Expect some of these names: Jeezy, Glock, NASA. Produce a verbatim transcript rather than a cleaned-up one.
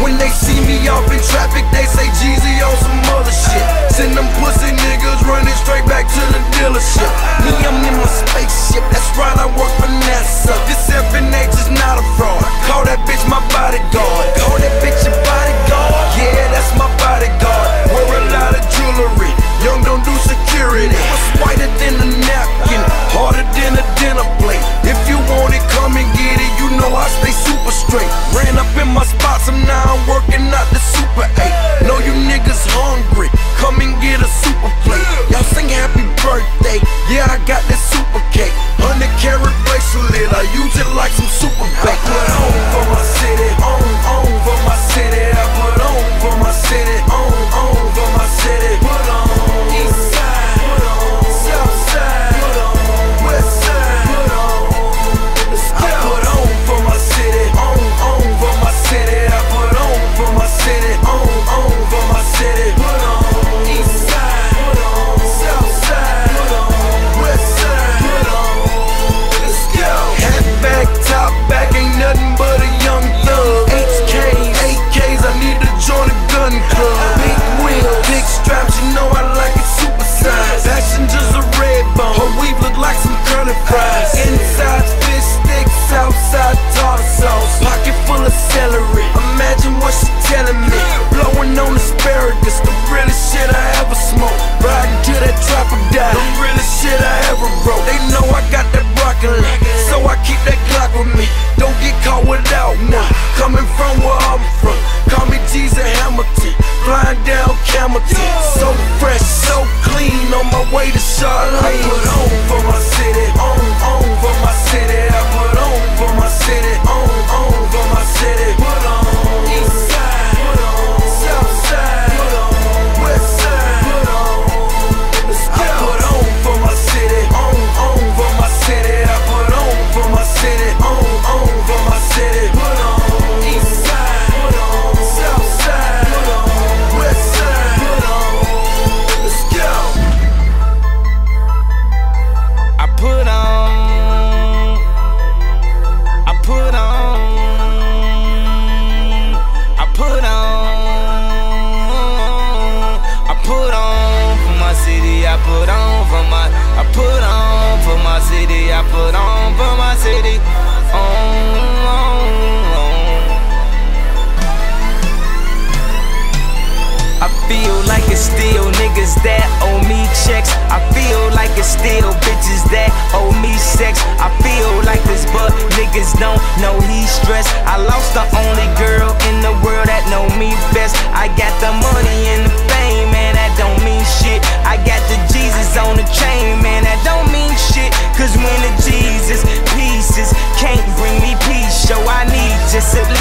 When they see me off in traffic, they say Jeezy on some other shit. Send them pussy niggas running straight back to the dealership. Me, I'm in my spaceship, that's right, I work for NASA. This F N H is not a fraud, call that bitch my bodyguard. Call that bitch your bodyguard, yeah, that's my bodyguard. Wear a lot of jewelry, young don't do security. It's whiter than a napkin, harder than a dinner plate. If you want it, come and get it, you know I stay super straight. Ran up in my spots, I'm now working out the super eight. Know you niggas hungry, come and get a super plate. Y'all sing happy birthday, yeah, I got that super cake. Hundred carat bracelet, I use it like some super bake. I put on for my city, on, on for my city. I put on for my city, on, on for my city. Put on Eastside, put on Southside, put on Westside, put on. I put on for my city, on, on for my city. I put on for my city, on, on for my city. Put on Eastside, put on Southside, put on Westside, put on. Let's go. Hat back, top back, ain't nothing but a young thug. H Ks, A Ks, I need to join a gun club. Big wheel, big straps, you know I like it super size. Passengers a red bone, her weave look like some curly fries. Inside fish sticks, outside tartar sauce. Pocket full of celery, imagine what she telling me. Blowing on asparagus, the realest shit I ever smoked. Riding to that trap or die, the realest shit I ever wrote. They know I got that broccoli, so I keep that Glock with me. Don't get caught without one, coming from where I'm from. Call me G's and Hamilton, flying down Camelton. So fresh, so clean, on my way to Charlene. I put on for my city, on, on for my city. I put on for my city, on, on for my city. Put on Eastside, put on Southside, put on Westside, put on. I put on for my city, on, on for my city. I put on for my city, on, on for my city. Put on Eastside, put on Southside, put on Westside, put on. Let's go. I put on, I put on, I put on, I put on for my city. I put on for my, I put on for my city. I put on for my city. On, on, on. I feel like it's still niggas that owe me checks. I feel like it's still bitches that owe me sex. I feel like this but niggas don't know he's stressed. I lost the only girl in the world that know me best. I got the money and the fame, man, that don't mean shit. I got the Jesus on the chain, man, that don't mean shit. Cause when the Jesus pieces can't bring me peace, yo, I need just a